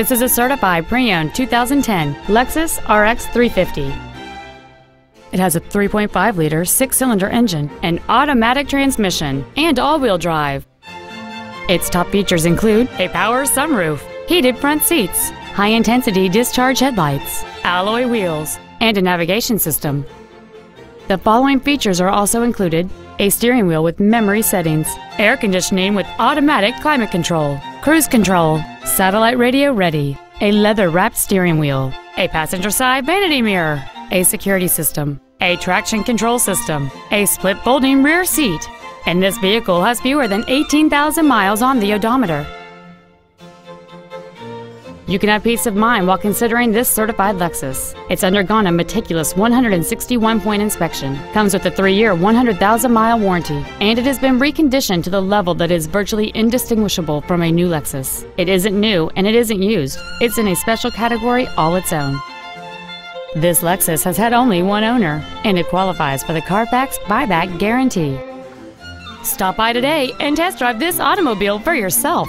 This is a certified pre-owned 2010 Lexus RX 350. It has a 3.5-liter six-cylinder engine, an automatic transmission, and all-wheel drive. Its top features include a power sunroof, heated front seats, high-intensity discharge headlights, alloy wheels, and a navigation system. The following features are also included: a steering wheel with memory settings, air conditioning with automatic climate control, cruise control, satellite radio ready, a leather-wrapped steering wheel, a passenger side vanity mirror, a security system, a traction control system, a split folding rear seat, and this vehicle has fewer than 18,000 miles on the odometer. You can have peace of mind while considering this certified Lexus. It's undergone a meticulous 161-point inspection, comes with a 3-year, 100,000-mile warranty, and it has been reconditioned to the level that is virtually indistinguishable from a new Lexus. It isn't new and it isn't used. It's in a special category all its own. This Lexus has had only one owner, and it qualifies for the Carfax buyback guarantee. Stop by today and test drive this automobile for yourself.